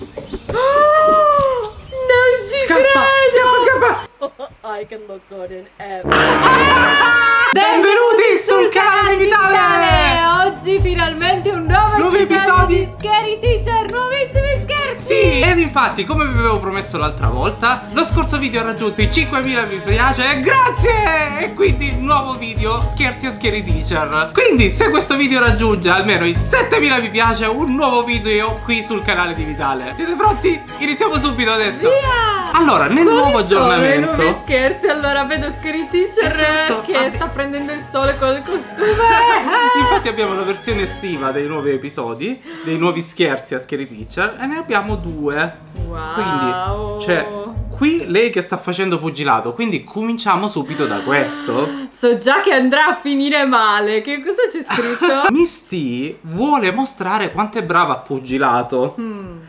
Oh, non ci credo! Scappa, scappa! I can look good in every... Benvenuti sul canale di Vitale! Oggi finalmente un nuovo episodio di Scary Teacher, nuovissimi scherzi! Sì, ed infatti, come vi avevo promesso l'altra volta, lo scorso video ha raggiunto i 5.000 mi piace, grazie! E quindi nuovo video, scherzi a Scary Teacher. Quindi se questo video raggiunge almeno i 7.000 mi piace, un nuovo video qui sul canale di Vitale. Siete pronti? Iniziamo subito adesso! Via! Allora, nel nuovo aggiornamento... Quali sono i nuovi scherzi? Allora, vedo Scary Teacher che sta prendendo il sole con il costume. Infatti abbiamo la versione estiva dei nuovi episodi, dei nuovi scherzi a Scary Teacher, e ne abbiamo due. Wow. Quindi c'è qui lei che sta facendo pugilato, quindi cominciamo subito da questo. So già che andrà a finire male. Che cosa c'è scritto? Miss T vuole mostrare quanto è brava a pugilato.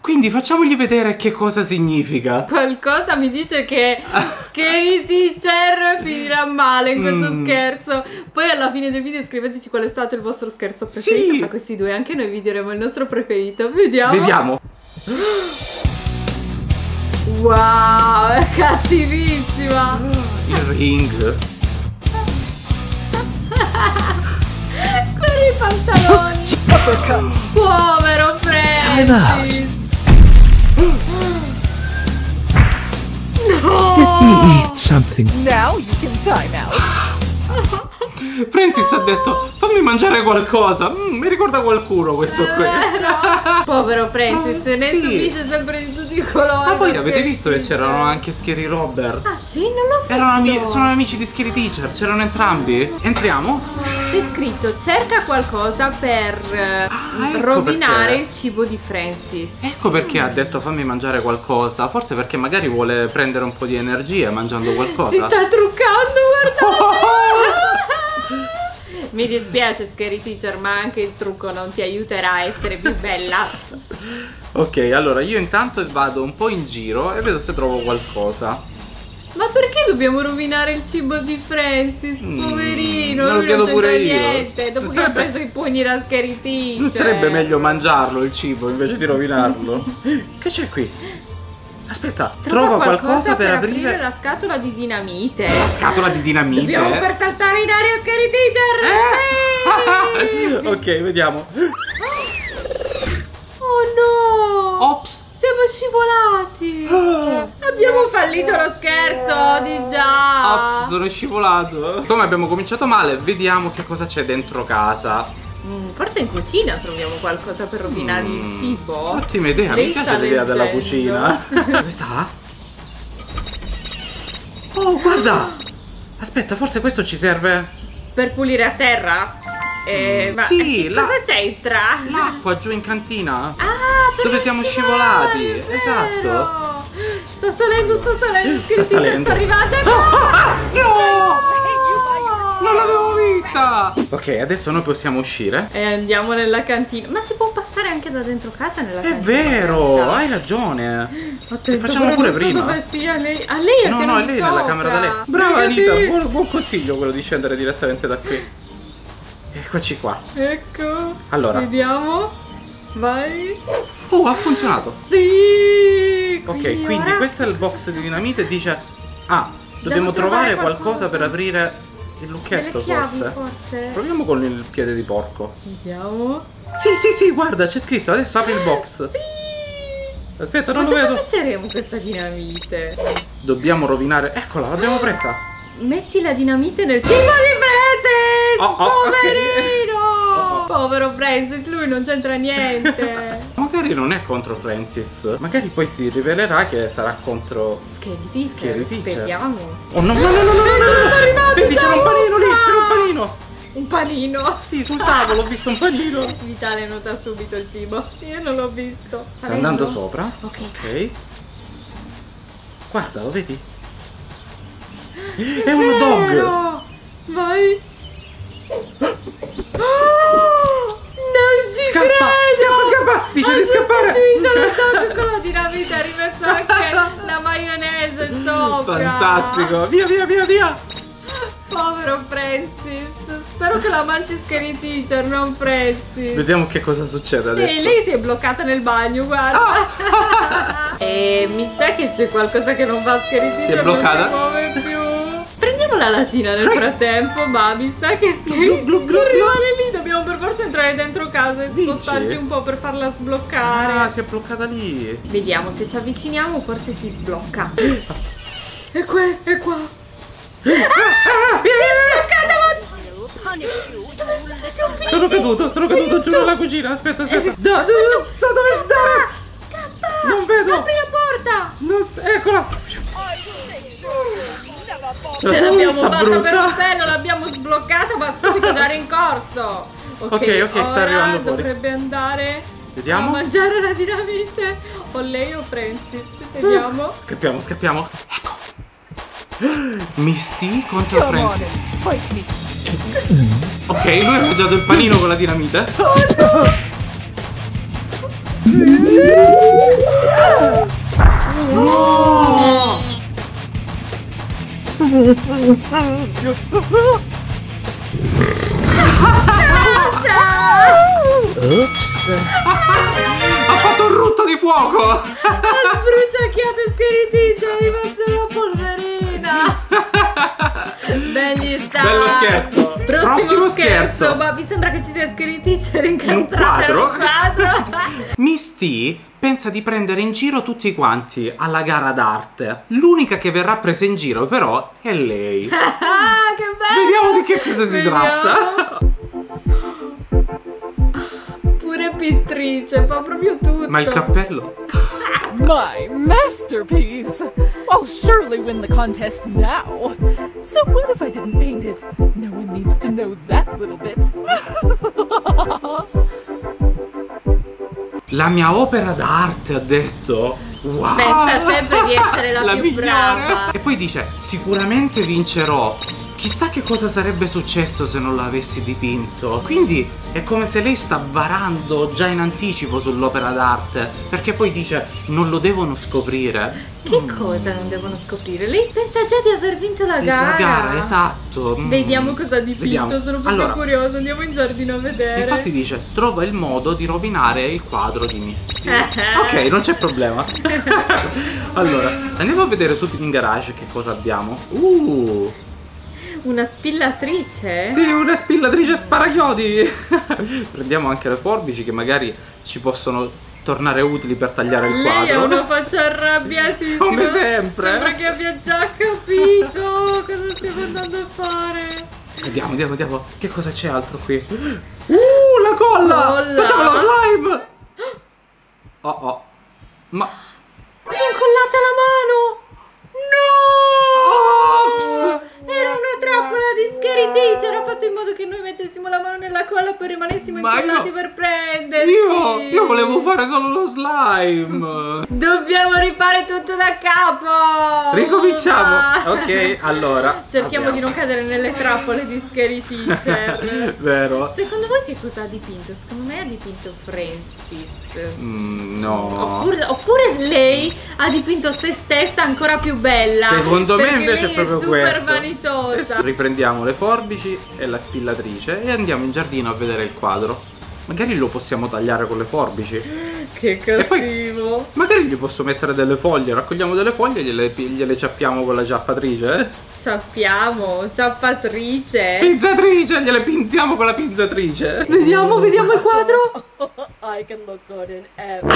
Quindi facciamogli vedere che cosa significa. Qualcosa mi dice che Scary Teacher finirà male in questo scherzo. Poi alla fine del video scriveteci qual è stato il vostro scherzo preferito. Sì. Tra questi due anche noi vi diremo il nostro preferito. Vediamo. Vediamo. Wow, è cattivissima. Il ring. Quelli i pantaloni. Povero Francis. Francis ha detto fammi mangiare qualcosa, mi ricorda qualcuno questo qui. Povero Francis, se ne subisce sempre di tutti i colori. Ma voi avete visto che c'erano anche Scary Robert? Ah sì, non l'ho visto. Sono amici di Scary Teacher, c'erano entrambi. Entriamo. C'è scritto cerca qualcosa per rovinare il cibo di Francis. Ecco perché ha detto fammi mangiare qualcosa. Forse perché magari vuole prendere un po' di energia mangiando qualcosa. Si sta truccando, guardate. Mi dispiace Scary Teacher, ma anche il trucco non ti aiuterà a essere più bella. Ok, allora io intanto vado un po' in giro e vedo se trovo qualcosa. Ma perché dobbiamo rovinare il cibo di Francis? Poverino, non c'entra pure niente. Dopo che ha preso i pugni da Scary Teacher. Non sarebbe meglio mangiarlo il cibo invece di rovinarlo? Che c'è qui? Aspetta, trova qualcosa per aprire la scatola di dinamite. La scatola di dinamite? Dobbiamo far saltare in aria Scary Teacher! Ok, vediamo. Oh no! Ops! Siamo scivolati! Abbiamo fallito lo scherzo di già! Ops, sono scivolato! Come abbiamo cominciato male, vediamo che cosa c'è dentro casa. Forse in cucina troviamo qualcosa per rovinare il cibo. Ottima idea, mi piace l'idea della cucina. Dove sta? Oh, guarda! Aspetta, forse questo ci serve per pulire a terra? Ma sì, cosa c'entra? L'acqua giù in cantina. Ah, dove siamo scivolati. Esatto. Sta salendo. Scary Teacher sta arrivando. No! Non l'avevo vista. Ok, adesso noi possiamo uscire e andiamo nella cantina. Ma si può passare anche da dentro casa nella cantina? È vero, hai ragione. Facciamo pure prima. A lei è nella camera da lei. Brava Anita, buon consiglio quello di scendere direttamente da qui. Eccoci qua. Ecco. Allora, vediamo. Vai. Oh, ha funzionato. Sì. Ok, quindi questo è il box di dinamite. Dice dobbiamo trovare qualcosa per aprire il lucchetto, forse. Proviamo con il piede di porco. Vediamo. Sì, guarda, c'è scritto adesso apri il box. Sì. Aspetta, non lo vedo. Dove metteremo questa dinamite? Dobbiamo rovinare. Eccola, l'abbiamo presa. Metti la dinamite nel cibo di prete. Poverino! Povero Francis, lui non c'entra niente. Magari non è contro Francis. Magari poi si rivelerà che sarà contro Scary Teacher. Speriamo. Oh no, no. Vedi, c'era un panino lì, c'era un panino. Un panino? Sì, sul tavolo ho visto un panino. Vitale nota subito il cibo. Io non l'ho visto. Sta andando sopra. Ok. Guarda, lo vedi? È un dog. Vai. Scappa! Dice di sostituito scappare! Lo con la dinamite, ha rimesso anche la maionese sopra. Fantastico! Via! Povero Francis, Spero che la mangi Scary Teacher, non Presti. Vediamo che cosa succede adesso. E lei si è bloccata nel bagno, guarda. Ah. E mi sa che c'è qualcosa che non va. Scary Teacher si è bloccata, non si muove più. Prendiamo la latina nel frattempo, ma mi sa che Scary Teacher rimane lì. Dobbiamo per forza entrare dentro casa e spostarci un po' per farla sbloccare. Ah, si è bloccata lì. Vediamo se ci avviciniamo, forse si sblocca. E qua, è qua. Ah, si è sbloccata, ma... Sono caduto, giuro, alla cucina. Aspetta. Da, non so dove andare. Scappa. Non vedo. Apri la porta. Eccola. Ce l'abbiamo fatta per un pelo, l'abbiamo sbloccata, ma subito da rincorso. Ok, sta arrivando fuori. Dovrebbe andare a mangiare la dinamite. O lei o Francis. Vediamo. Scappiamo. Ecco. Miss T contro Francis. Poi qui. Ok, lui ha mangiato il panino con la dinamite. Oh no! Oh! Ops. Ha fatto un rutto di fuoco. Ha sbruciacchiato Scary Teacher, è rimasta la polverina. Bello scherzo. Prossimo scherzo. Ma mi sembra che ci sia Scary Teacher incastrata in un quadro. Miss T pensa di prendere in giro tutti quanti alla gara d'arte. L'unica che verrà presa in giro però è lei. Che bello! Vediamo di che cosa si tratta. Pure pittrice, fa proprio tutto. Ma il cappello? My masterpiece! I'll surely win the contest now. So what if I didn't paint it? No one needs to know that little bit. La mia opera d'arte, ha detto. Wow! Pensa sempre di essere la più brava. E poi dice, sicuramente vincerò. Chissà che cosa sarebbe successo se non l'avessi dipinto. Quindi è come se lei sta barando già in anticipo sull'opera d'arte, perché poi dice, non lo devono scoprire. Che cosa non devono scoprire? Lei pensa già di aver vinto la gara. La gara, esatto. Vediamo cosa ha dipinto, sono proprio curiosa, andiamo in giardino a vedere. Infatti dice, trova il modo di rovinare il quadro di Miss T. Ok, non c'è problema. Allora, andiamo a vedere subito in garage che cosa abbiamo. Una spillatrice? Sì, una spillatrice sparachiodi. Prendiamo anche le forbici che magari ci possono tornare utili per tagliare il quadro. Lei ha una faccia arrabbiatissima. Come sempre. Sembra che abbia già capito cosa stiamo andando a fare. Andiamo. Che cosa c'è altro qui? La colla! Facciamo lo slime! Oh. Ma... si è incollata la mano! No! Ops! Era una trappola di Scary Teacher. Ha fatto in modo che noi mettessimo la mano nella colla e poi rimanessimo incollati per prenderci. Io volevo fare solo lo slime. Dobbiamo rifare tutto da capo. Ricominciamo. Ok, allora cerchiamo di non cadere nelle trappole di Scary Teacher. Vero. Secondo voi che cosa ha dipinto? Secondo me ha dipinto Francis. No. Oppure lei ha dipinto se stessa ancora più bella. Secondo me invece è proprio questo. Riprendiamo le forbici e la spillatrice e andiamo in giardino a vedere il quadro. Magari lo possiamo tagliare con le forbici. Che cattivo. Magari gli posso mettere delle foglie. Raccogliamo delle foglie e gliele ciappiamo con la ciappatrice. Ciappatrice. Pinzatrice, gliele pinziamo con la pinzatrice. Vediamo il quadro. I can look good in every...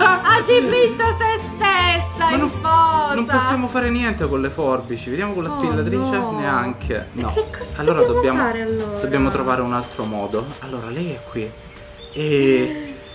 Ha dipinto se stessa in foto. Non possiamo fare niente con le forbici. Vediamo con la spillatrice neanche. No. Che cosa dobbiamo fare allora? Dobbiamo trovare un altro modo. Allora lei è qui. Che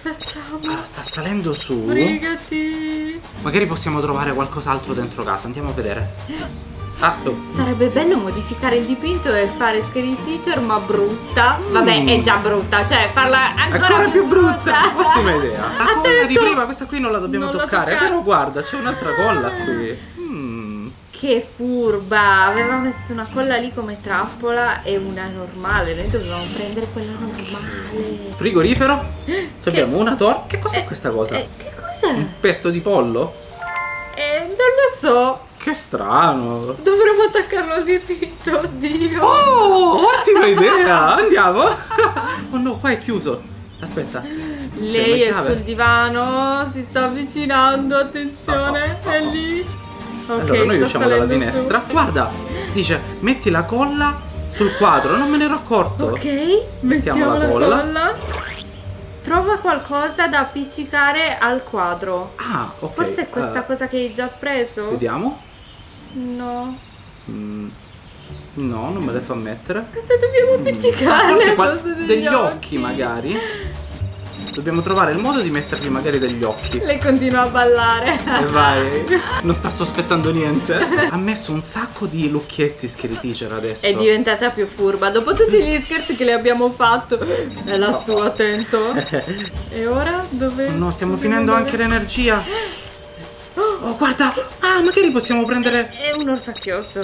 facciamo? Allora sta salendo su. Sbrigati. Magari possiamo trovare qualcos'altro dentro casa. Andiamo a vedere. Sarebbe bello modificare il dipinto e fare Scary Teacher ma brutta. Vabbè, è già brutta, cioè farla ancora più brutta. Ottima idea. La colla di prima, questa qui non la dobbiamo toccare. Però guarda, c'è un'altra colla qui. Che furba. Aveva messo una colla lì come trappola e una normale. Noi dovevamo prendere quella normale. Frigorifero. Abbiamo una torta. Che cos'è questa cosa? Che cos'è? Un petto di pollo? Non lo so. Che strano. Dovremmo attaccarlo al dipinto, oddio. Oh, ottima idea. Andiamo. Oh no, qua è chiuso. Aspetta. Lei è sul divano, si sta avvicinando, attenzione, è lì. Okay, allora noi usciamo dalla finestra. Su. Guarda, dice metti la colla sul quadro, non me ne ero accorto. Ok, mettiamo la colla. Trova qualcosa da appiccicare al quadro. Ah, ok. Forse è questa cosa che hai già preso. Vediamo. No. No, non me le fa mettere. Cosa dobbiamo appiccicare? Forse degli occhi magari. Dobbiamo trovare il modo di mettergli magari degli occhi. Lei continua a ballare. E vai. Non sta sospettando niente. Ha messo un sacco di lucchietti Scary Teacher adesso. È diventata più furba. Dopo tutti gli scherzi che le abbiamo fatto. È la sua, attento. E ora dove? Oh no, stiamo finendo anche l'energia. Oh, guarda. Ah, magari possiamo prendere... È un orsacchiotto.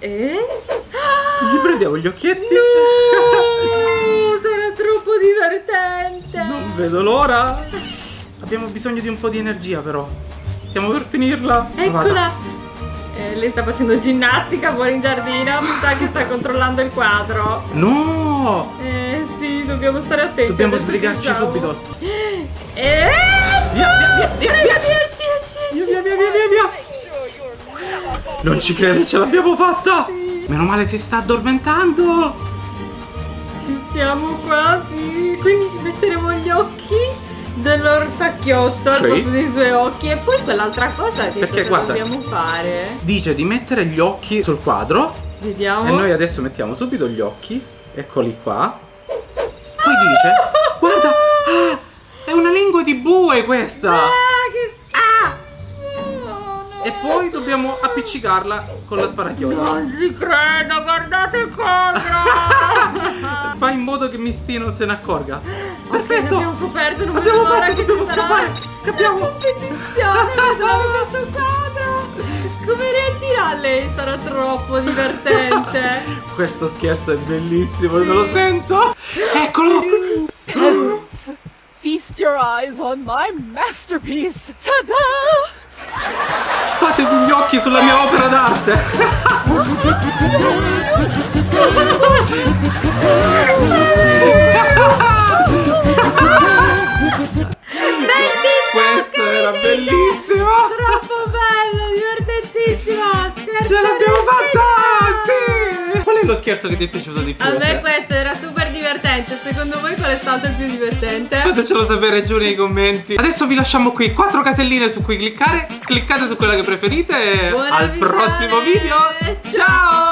Gli prendiamo gli occhietti. No, sarà troppo divertente. Non vedo l'ora. Abbiamo bisogno di un po' di energia però. Stiamo per finirla. Eccola. Lei sta facendo ginnastica fuori in giardino. Mi sa che sta controllando il quadro. No. Sì, dobbiamo stare attenti. Dobbiamo sbrigarci subito. Via, via, via, via, via. Non ci credo, ce l'abbiamo fatta! Sì. Meno male si sta addormentando! Ci siamo quasi! Quindi metteremo gli occhi dell'orsacchiotto al posto dei suoi occhi. E poi quell'altra cosa che dobbiamo fare. Dice di mettere gli occhi sul quadro. Vediamo. E noi adesso mettiamo subito gli occhi. Eccoli qua. Poi dice: guarda! Ah, è una lingua di bue questa! E poi dobbiamo appiccicarla con la sparachiota. Non ci credo, guardate il quadro. Fai in modo che Miss T non se ne accorga. Perfetto. Abbiamo coperto, non abbiamo fatto, dobbiamo scappare. Scappiamo. Competizione, vedo questo quadro. Come reagirà lei? Sarà troppo divertente. Questo scherzo è bellissimo, sì. Me lo sento. Eccolo. Peasants, feast your eyes on my masterpiece. Ta-da! Fatevi gli occhi sulla mia opera d'arte. Questa era bellissima. Troppo bella, divertentissima. Ce l'abbiamo fatta, sì. Qual è lo scherzo che ti è piaciuto di più? A me questo era super divertente. Secondo voi qual è stato il più divertente? Fatecelo sapere giù nei commenti. Adesso vi lasciamo qui 4 caselline su cui cliccare. Cliccate su quella che preferite. Buona al prossimo video. Ciao.